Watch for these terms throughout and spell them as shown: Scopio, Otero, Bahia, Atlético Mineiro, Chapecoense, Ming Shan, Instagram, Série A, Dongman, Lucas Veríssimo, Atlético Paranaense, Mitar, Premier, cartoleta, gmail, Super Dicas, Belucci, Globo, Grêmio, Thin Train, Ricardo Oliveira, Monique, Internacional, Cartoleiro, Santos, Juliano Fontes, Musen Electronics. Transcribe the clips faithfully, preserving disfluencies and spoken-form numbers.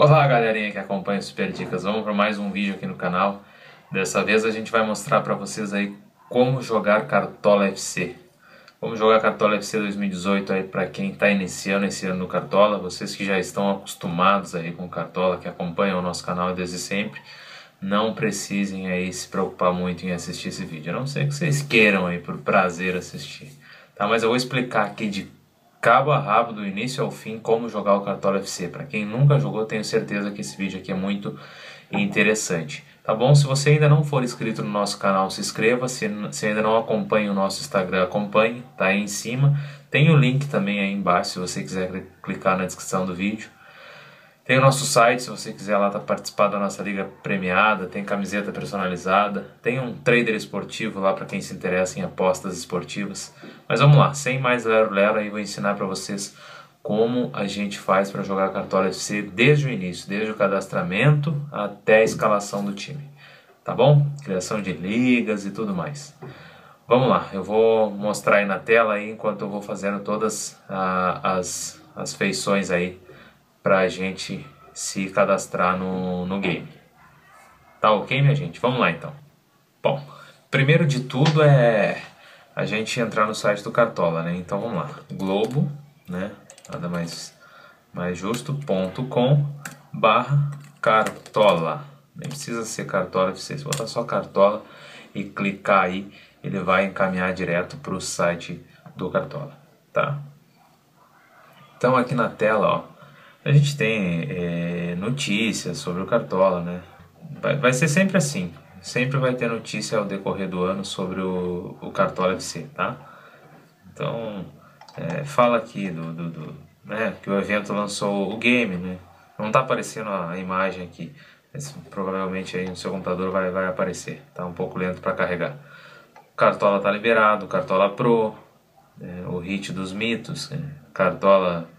Olá, galerinha que acompanha o Super Dicas, vamos para mais um vídeo aqui no canal. Dessa vez a gente vai mostrar para vocês aí como jogar Cartola F C. Vamos jogar Cartola F C dois mil e dezoito aí para quem está iniciando esse ano no Cartola, vocês que já estão acostumados aí com Cartola, que acompanham o nosso canal desde sempre, não precisem aí se preocupar muito em assistir esse vídeo, a não ser que vocês queiram aí por prazer assistir, tá? Mas eu vou explicar aqui de cabo a rabo, do início ao fim, como jogar o Cartola F C. Para quem nunca jogou, tenho certeza que esse vídeo aqui é muito interessante, tá bom? Se você ainda não for inscrito no nosso canal, se inscreva. Se, se ainda não acompanha o nosso Instagram, acompanhe, tá aí em cima. Tem o link também aí embaixo, se você quiser clicar na descrição do vídeo. Tem o nosso site, se você quiser lá tá participar da nossa liga premiada, tem camiseta personalizada, tem um trader esportivo lá para quem se interessa em apostas esportivas. Mas vamos lá, sem mais lero-lero, aí vou ensinar para vocês como a gente faz para jogar Cartola F C desde o início, desde o cadastramento até a escalação do time, tá bom? Criação de ligas e tudo mais. Vamos lá, eu vou mostrar aí na tela aí, enquanto eu vou fazendo todas a, as, as feições aí para a gente se cadastrar no, no game. Tá ok, minha gente? Vamos lá então. Bom, primeiro de tudo é a gente entrar no site do Cartola, né? Então vamos lá, Globo, né? Nada mais, mais justo ponto com barra Cartola. Nem precisa ser Cartola F C, se botar só Cartola e clicar aí, ele vai encaminhar direto para o site do Cartola, tá? Então aqui na tela, ó, a gente tem é, notícias sobre o Cartola, né? Vai, vai ser sempre assim, sempre vai ter notícia ao decorrer do ano sobre o, o Cartola F C, tá? Então, é, fala aqui do, do, do né, que o evento lançou o game, né? Não tá aparecendo a imagem aqui, mas provavelmente aí no seu computador vai, vai aparecer, tá um pouco lento para carregar. O Cartola tá liberado, Cartola Pro, é, o hit dos mitos, é, Cartola...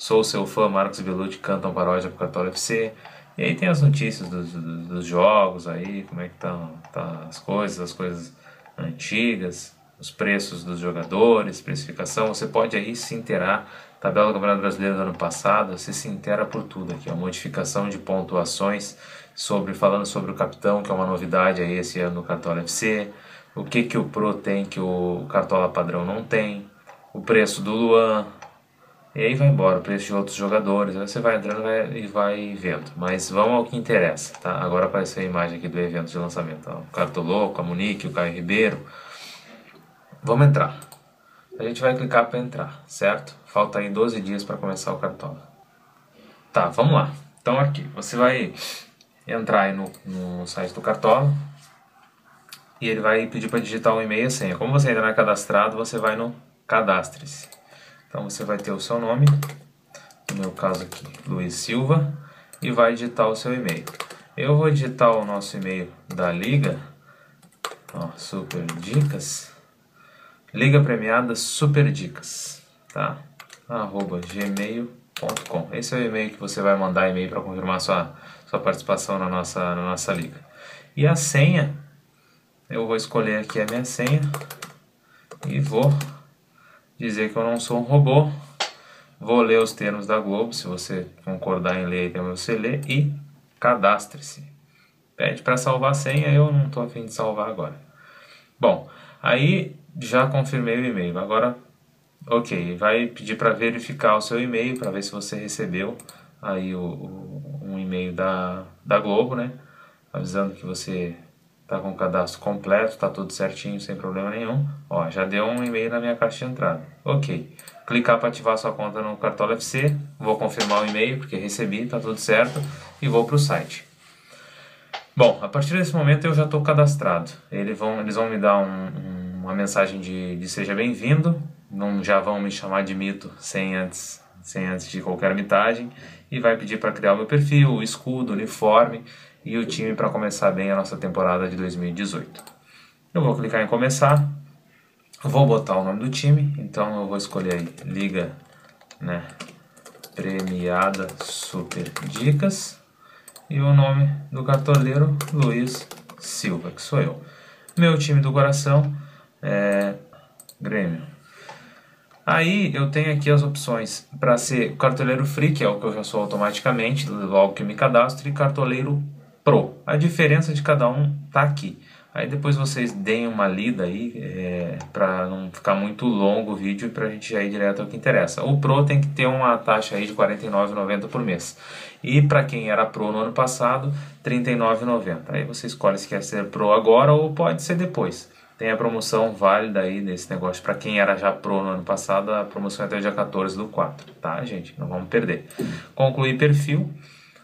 Sou seu fã, Marcos e Belucci cantam paródia pro Cartola F C. E aí tem as notícias dos, dos, dos jogos aí, como é que estão tá as coisas, as coisas antigas, os preços dos jogadores, precificação. Você pode aí se inteirar, tabela do Campeonato Brasileiro do ano passado, você se inteira por tudo aqui, ó, modificação de pontuações, sobre, falando sobre o capitão, que é uma novidade aí esse ano no Cartola F C, o que que o Pro tem que o Cartola Padrão não tem, o preço do Luan. E aí vai embora, o preço de outros jogadores, aí você vai entrando e vai vendo. Mas vamos ao que interessa, tá? Agora apareceu a imagem aqui do evento de lançamento. Ó. O Cartoloco, a Monique, o Caio Ribeiro. Vamos entrar. A gente vai clicar para entrar, certo? Falta aí doze dias para começar o Cartola. Tá, vamos lá. Então aqui, você vai entrar aí no, no site do Cartola. E ele vai pedir para digitar um e-mail e a senha. Como você ainda não é cadastrado, você vai no cadastre-se. Então você vai ter o seu nome, no meu caso aqui, Luiz Silva, e vai digitar o seu e-mail. Eu vou digitar o nosso e-mail da liga, ó, Super Dicas, liga premiada Super Dicas, tá? Arroba gmail ponto com. Esse é o e-mail que você vai mandar e-mail para confirmar sua, sua participação na nossa, na nossa liga. E a senha, eu vou escolher aqui a minha senha e vou... dizer que eu não sou um robô, vou ler os termos da Globo, se você concordar em ler, então você lê, e cadastre-se. Pede para salvar a senha, eu não estou a fim de salvar agora. Bom, aí já confirmei o e-mail, agora, ok, vai pedir para verificar o seu e-mail, para ver se você recebeu aí o, o, um e-mail da, da Globo, né, avisando que você... tá com o cadastro completo, tá tudo certinho, sem problema nenhum. Ó, já deu um e-mail na minha caixa de entrada. Ok. Clicar para ativar sua conta no Cartola F C. Vou confirmar o e-mail, porque recebi, tá tudo certo. E vou pro site. Bom, a partir desse momento eu já tô cadastrado. Eles vão, eles vão me dar um, uma mensagem de, de seja bem-vindo. Não já vão me chamar de mito sem antes, sem antes de qualquer mitagem. E vai pedir para criar o meu perfil, o escudo, o uniforme... e o time para começar bem a nossa temporada de dois mil e dezoito. Eu vou clicar em começar, vou botar o nome do time, então eu vou escolher aí, Liga, né, Premiada Super Dicas, e o nome do cartoleiro, Luiz Silva, que sou eu. Meu time do coração é Grêmio. Aí eu tenho aqui as opções para ser cartoleiro free, que é o que eu já sou automaticamente, logo que me cadastro, e cartoleiro pro. A diferença de cada um tá aqui. Aí depois vocês deem uma lida aí, é, para não ficar muito longo o vídeo, para a gente já ir direto ao que interessa. O pro tem que ter uma taxa aí de quarenta e nove reais e noventa centavos por mês. E para quem era pro no ano passado, trinta e nove reais e noventa centavos. Aí você escolhe se quer ser pro agora ou pode ser depois. Tem a promoção válida aí nesse negócio. Para quem era já pro no ano passado, a promoção é até o dia quatorze do quatro, tá, gente? Não vamos perder. Concluir perfil.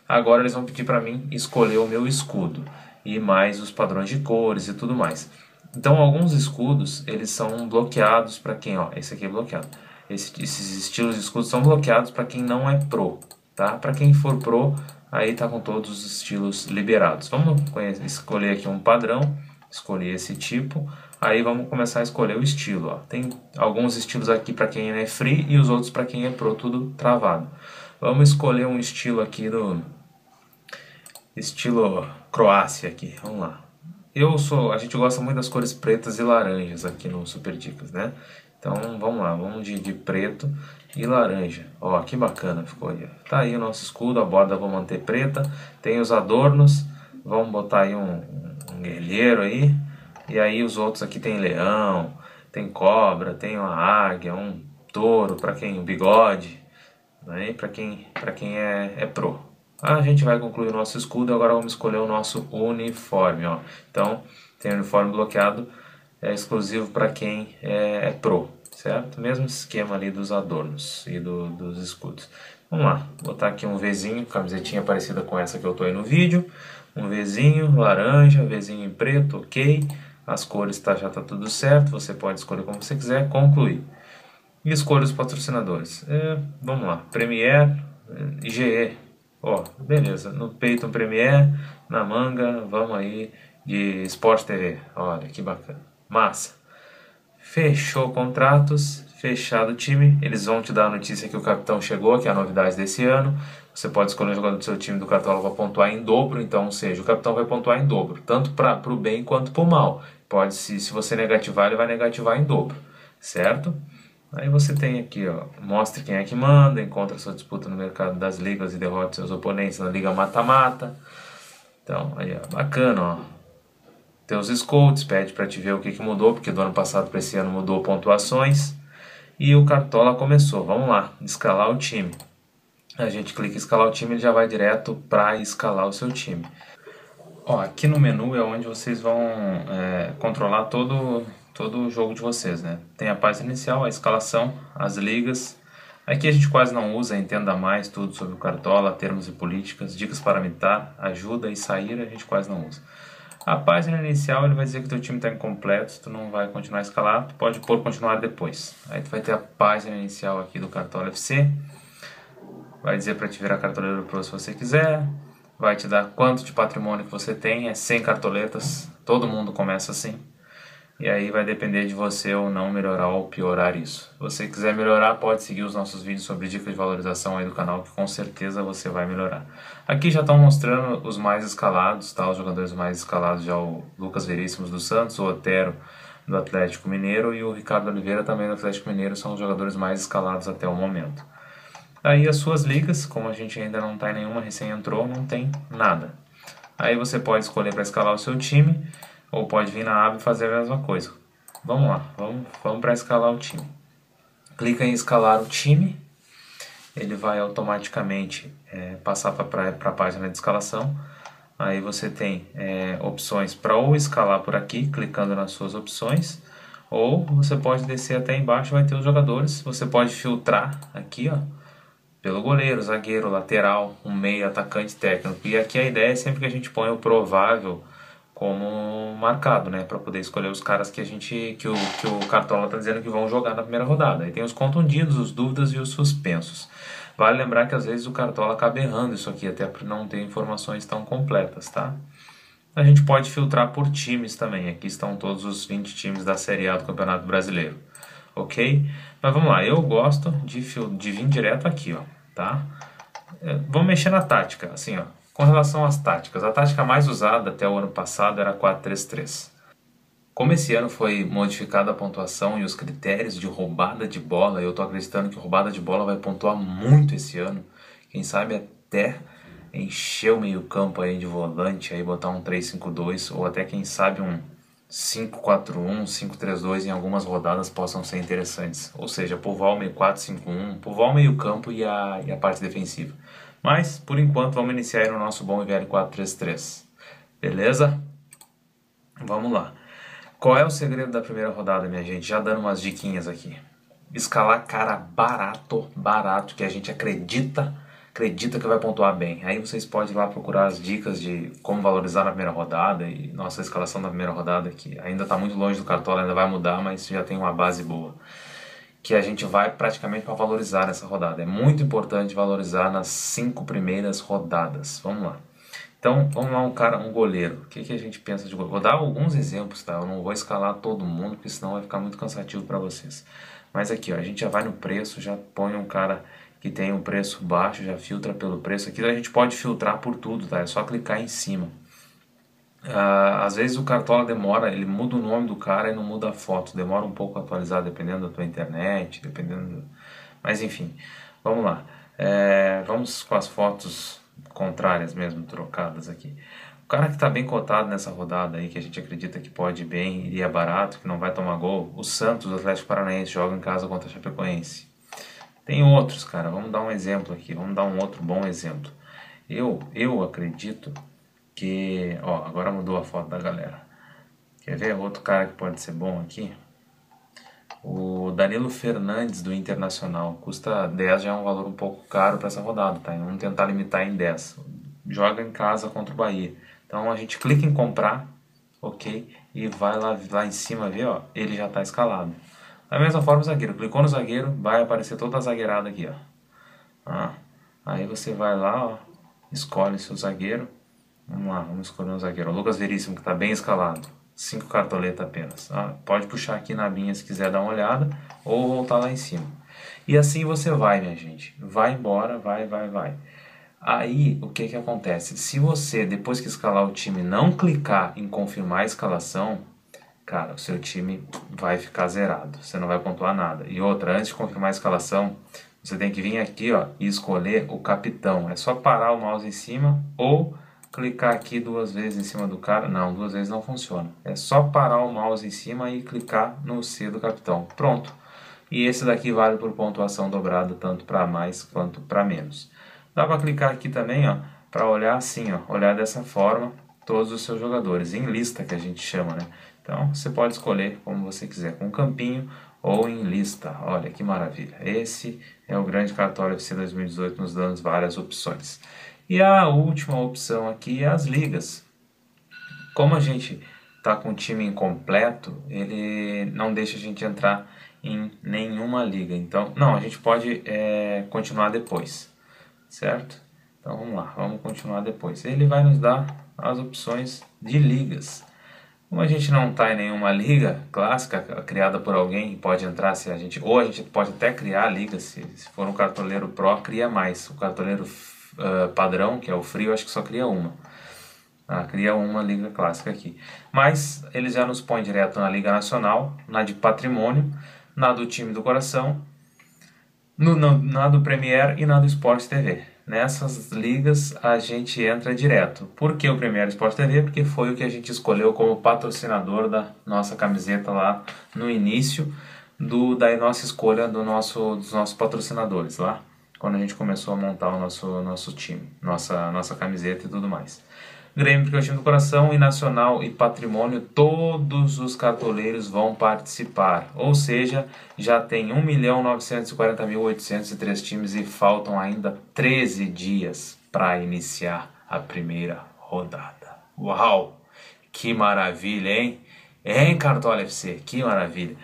Agora eles vão pedir para mim escolher o meu escudo. E mais os padrões de cores e tudo mais. Então, alguns escudos, eles são bloqueados para quem... Ó, esse aqui é bloqueado. Esse, esses estilos de escudos são bloqueados para quem não é pro, tá? Para quem for pro, aí tá com todos os estilos liberados. Vamos escolher aqui um padrão. Escolhi esse tipo, aí vamos começar a escolher o estilo. Ó. Tem alguns estilos aqui para quem é free e os outros para quem é pro, tudo travado. Vamos escolher um estilo aqui do... estilo Croácia aqui, vamos lá. Eu sou... a gente gosta muito das cores pretas e laranjas aqui no Super Dicas, né? Então vamos lá, vamos de, de preto e laranja. Ó, que bacana ficou aí. Tá aí o nosso escudo, a borda eu vou manter preta. Tem os adornos, vamos botar aí um... um guerreiro aí, e aí os outros aqui tem leão, tem cobra, tem uma águia, um touro, para quem um bigode, né? Para quem, para quem é, é pro. A gente vai concluir o nosso escudo, agora vamos escolher o nosso uniforme, ó. Então, tem uniforme bloqueado, é exclusivo para quem é, é pro, certo? Mesmo esquema ali dos adornos e do, dos escudos. Vamos lá, botar aqui um Vzinho, camisetinha parecida com essa que eu tô aí no vídeo. Um Vzinho, laranja, Vzinho em preto, ok. As cores tá, já tá tudo certo, você pode escolher como você quiser, concluir. E escolha os patrocinadores. É, vamos lá, Premier, I G E. Ó, beleza, no peito um Premier, na manga, vamos aí de Sport T V. Olha, que bacana. Massa. Fechou contratos, fechado o time. Eles vão te dar a notícia que o capitão chegou, que é a novidade desse ano. Você pode escolher um jogador do seu time do Cartola para pontuar em dobro, então, ou seja, o capitão vai pontuar em dobro, tanto para o bem quanto para o mal. Pode, se, se você negativar, ele vai negativar em dobro, certo? Aí você tem aqui, ó, mostre quem é que manda, encontra sua disputa no mercado das ligas e derrote seus oponentes na liga mata-mata. Então, aí, ó, bacana, ó. Tem os scouts, pede para te ver o que, que mudou, porque do ano passado para esse ano mudou pontuações. E o Cartola começou, vamos lá, escalar o time. A gente clica em escalar o time, ele já vai direto para escalar o seu time. Ó, aqui no menu é onde vocês vão é, controlar todo, todo o jogo de vocês, né? Tem a página inicial, a escalação, as ligas. Aqui a gente quase não usa, entenda mais tudo sobre o Cartola, termos e políticas, dicas para mitar, ajuda e sair, a gente quase não usa. A página inicial ele vai dizer que teu time está incompleto, tu não vai continuar a escalar, tu pode pôr continuar depois. Aí tu vai ter a página inicial aqui do Cartola F C. Vai dizer para te virar cartoleiro pro se você quiser. Vai te dar quanto de patrimônio que você tem. É cem cartoletas. Todo mundo começa assim. E aí vai depender de você ou não melhorar ou piorar isso. Se você quiser melhorar, pode seguir os nossos vídeos sobre dicas de valorização aí do canal, que com certeza você vai melhorar. Aqui já estão mostrando os mais escalados, tá? Os jogadores mais escalados já o Lucas Veríssimo do Santos, o Otero do Atlético Mineiro e o Ricardo Oliveira também do Atlético Mineiro. São os jogadores mais escalados até o momento. Aí as suas ligas, como a gente ainda não está em nenhuma, recém entrou, não tem nada. Aí você pode escolher para escalar o seu time, ou pode vir na aba e fazer a mesma coisa. Vamos lá, vamos, vamos para escalar o time. Clica em escalar o time, ele vai automaticamente é, passar para a página de escalação. Aí você tem é, opções para ou escalar por aqui, clicando nas suas opções, ou você pode descer até embaixo, vai ter os jogadores, você pode filtrar aqui, ó. Pelo goleiro, zagueiro, lateral, um meio, atacante, técnico. E aqui a ideia é sempre que a gente põe o provável como marcado, né? Para poder escolher os caras que, a gente, que, o, que o Cartola está dizendo que vão jogar na primeira rodada. Aí tem os contundidos, os dúvidas e os suspensos. Vale lembrar que às vezes o Cartola acaba errando isso aqui, até por não ter informações tão completas, tá? A gente pode filtrar por times também. Aqui estão todos os vinte times da Série A do Campeonato Brasileiro. Ok? Mas vamos lá, eu gosto de, de vir direto aqui, ó, tá? Vamos mexer na tática, assim, ó. Com relação às táticas, a tática mais usada até o ano passado era quatro três três. Como esse ano foi modificada a pontuação e os critérios de roubada de bola, eu estou acreditando que roubada de bola vai pontuar muito esse ano. Quem sabe até encher o meio campo aí de volante, aí botar um três cinco dois ou até quem sabe um cinco quatro um, cinco três dois em algumas rodadas possam ser interessantes. Ou seja, povoar o meio quatro cinco um, povoar o meio campo e a, e a parte defensiva. Mas, por enquanto, vamos iniciar aí no nosso bom e velho quatro três três. Beleza? Vamos lá. Qual é o segredo da primeira rodada, minha gente? Já dando umas diquinhas aqui. Escalar cara barato, barato, que a gente acredita, acredita que vai pontuar bem. Aí vocês podem ir lá procurar as dicas de como valorizar na primeira rodada. E nossa, a escalação da primeira rodada aqui ainda está muito longe do Cartola, ainda vai mudar, mas já tem uma base boa. Que a gente vai praticamente para valorizar essa rodada. É muito importante valorizar nas cinco primeiras rodadas. Vamos lá. Então, vamos lá, um cara, um goleiro. O que, que a gente pensa de goleiro? Vou dar alguns exemplos, tá? Eu não vou escalar todo mundo, porque senão vai ficar muito cansativo para vocês. Mas aqui, ó, a gente já vai no preço, já põe um cara que tem um preço baixo, já filtra pelo preço. Aqui a gente pode filtrar por tudo, tá? É só clicar em cima. Ah, às vezes o Cartola demora, ele muda o nome do cara e não muda a foto. Demora um pouco a atualizar, dependendo da tua internet, dependendo... Do... Mas, enfim, vamos lá. É, vamos com as fotos... contrárias mesmo, trocadas aqui. O cara que está bem cotado nessa rodada aí, que a gente acredita que pode ir bem, iria barato, que não vai tomar gol, o Santos, o Atlético Paranaense, joga em casa contra a Chapecoense. Tem outros, cara, vamos dar um exemplo aqui, vamos dar um outro bom exemplo. Eu, eu acredito que... Ó, agora mudou a foto da galera. Quer ver outro cara que pode ser bom aqui? O Danilo Fernandes do Internacional, custa dez, já é um valor um pouco caro para essa rodada, tá? Vamos tentar limitar em dez. Joga em casa contra o Bahia. Então a gente clica em comprar, ok? E vai lá, lá em cima ver, ó, ele já está escalado. Da mesma forma o zagueiro, clicou no zagueiro, vai aparecer toda a zagueirada aqui, ó. Ah, aí você vai lá, ó, escolhe seu zagueiro. Vamos lá, vamos escolher um zagueiro. O Lucas Veríssimo, que está bem escalado. cinco cartoletas apenas. Ah, pode puxar aqui na minha se quiser dar uma olhada ou voltar lá em cima. E assim você vai, minha gente. Vai embora, vai, vai, vai. Aí, o que que acontece? Se você, depois que escalar o time, não clicar em confirmar a escalação, cara, o seu time vai ficar zerado. Você não vai pontuar nada. E outra, antes de confirmar a escalação, você tem que vir aqui, ó, e escolher o capitão. É só parar o mouse em cima ou... clicar aqui duas vezes em cima do cara, não, duas vezes não funciona. É só parar o mouse em cima e clicar no C do capitão. Pronto. E esse daqui vale por pontuação dobrada, tanto para mais quanto para menos. Dá para clicar aqui também, ó, para olhar assim, ó, olhar dessa forma todos os seus jogadores, em lista que a gente chama, né? Então, você pode escolher como você quiser, com campinho ou em lista. Olha que maravilha. Esse é o grande Cartola F C dois mil e dezoito, nos dando várias opções. E a última opção aqui é as ligas. Como a gente está com o time incompleto, ele não deixa a gente entrar em nenhuma liga. Então, não, a gente pode é, continuar depois, certo? Então vamos lá, vamos continuar depois. Ele vai nos dar as opções de ligas. Como a gente não está em nenhuma liga clássica criada por alguém, pode entrar se a gente... Ou a gente pode até criar a liga, se, se for um cartoleiro pró, cria mais. O cartoleiro Uh, padrão, que é o frio, acho que só cria uma. Ah, cria uma liga clássica aqui. Mas ele já nos põe direto na Liga Nacional, na de Patrimônio, na do Time do Coração, no, no, na do Premier e na do Sport T V. Nessas ligas a gente entra direto. Por que o Premier Sport T V? Porque foi o que a gente escolheu como patrocinador da nossa camiseta lá no início do, da nossa escolha do nosso, dos nossos patrocinadores lá. Quando a gente começou a montar o nosso, nosso time, nossa, nossa camiseta e tudo mais. Grêmio, porque é o time do coração, e Nacional e Patrimônio, todos os cartoleiros vão participar. Ou seja, já tem um milhão novecentos e quarenta mil oitocentos e três times e faltam ainda treze dias para iniciar a primeira rodada. Uau! Que maravilha, hein? Hein, Cartola F C? Que maravilha!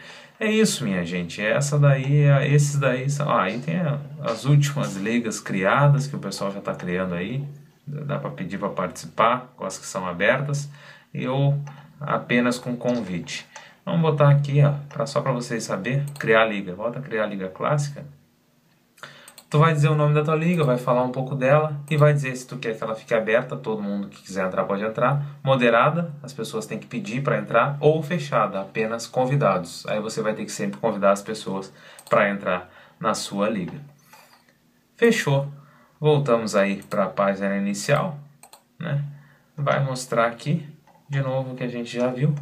É isso, minha gente, essa daí, esses daí, são, ah, aí tem as últimas ligas criadas, que o pessoal já está criando aí, dá para pedir para participar, com as que são abertas, e ou apenas com convite. Vamos botar aqui, ó, pra, só para vocês saberem, criar liga, volta a criar a liga clássica, Tu vai dizer o nome da tua liga, vai falar um pouco dela e vai dizer se tu quer que ela fique aberta, todo mundo que quiser entrar pode entrar, moderada, as pessoas têm que pedir para entrar, ou fechada, apenas convidados. Aí você vai ter que sempre convidar as pessoas para entrar na sua liga. Fechou. Voltamos aí para a página inicial, né? Vai mostrar aqui de novo o que a gente já viu.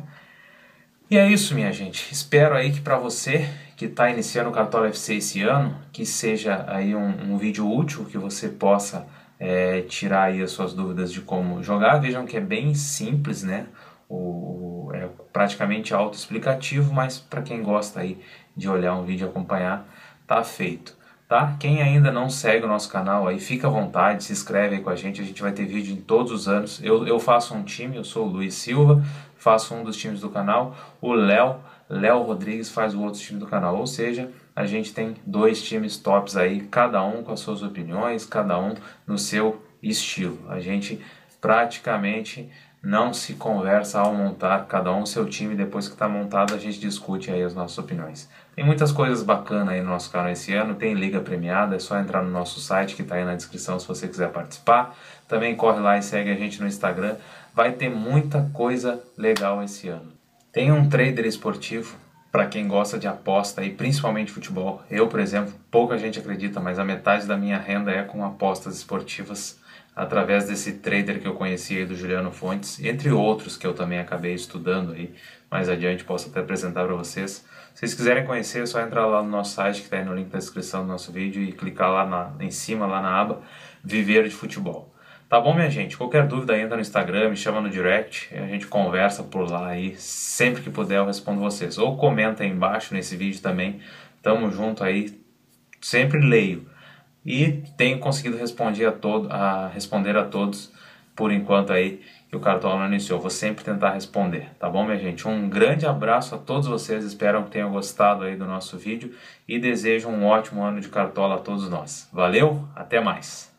E é isso, minha gente. Espero aí que para você que está iniciando o Cartola F C esse ano, que seja aí um, um vídeo útil, que você possa é, tirar aí as suas dúvidas de como jogar. Vejam que é bem simples, né? O, é praticamente autoexplicativo, mas para quem gosta aí de olhar um vídeo e acompanhar, tá feito, tá? Quem ainda não segue o nosso canal aí, fica à vontade, se inscreve aí com a gente, a gente vai ter vídeo em todos os anos. Eu, eu faço um time, eu sou o Luiz Silva, faço um dos times do canal, o Léo, Léo Rodrigues faz o outro time do canal, ou seja, a gente tem dois times tops aí, cada um com as suas opiniões, cada um no seu estilo. A gente praticamente não se conversa ao montar cada um o seu time, depois que está montado a gente discute aí as nossas opiniões. Tem muitas coisas bacanas aí no nosso canal esse ano, tem liga premiada, é só entrar no nosso site que está aí na descrição se você quiser participar. Também corre lá e segue a gente no Instagram, vai ter muita coisa legal esse ano. Tem um trader esportivo para quem gosta de aposta e principalmente futebol. Eu, por exemplo, pouca gente acredita, mas a metade da minha renda é com apostas esportivas através desse trader que eu conheci aí do Juliano Fontes, entre outros que eu também acabei estudando aí. Mais adiante posso até apresentar para vocês. Se vocês quiserem conhecer, é só entrar lá no nosso site que está aí no link da descrição do nosso vídeo e clicar lá na, em cima, lá na aba Viver de Futebol. Tá bom, minha gente? Qualquer dúvida, entra no Instagram, me chama no direct, a gente conversa por lá aí, sempre que puder eu respondo vocês. Ou comenta aí embaixo nesse vídeo também, tamo junto aí, sempre leio. E tenho conseguido responder a, todo, a, responder a todos, por enquanto aí, que o Cartola iniciou. Vou sempre tentar responder, tá bom, minha gente? Um grande abraço a todos vocês, espero que tenham gostado aí do nosso vídeo e desejo um ótimo ano de Cartola a todos nós. Valeu, até mais!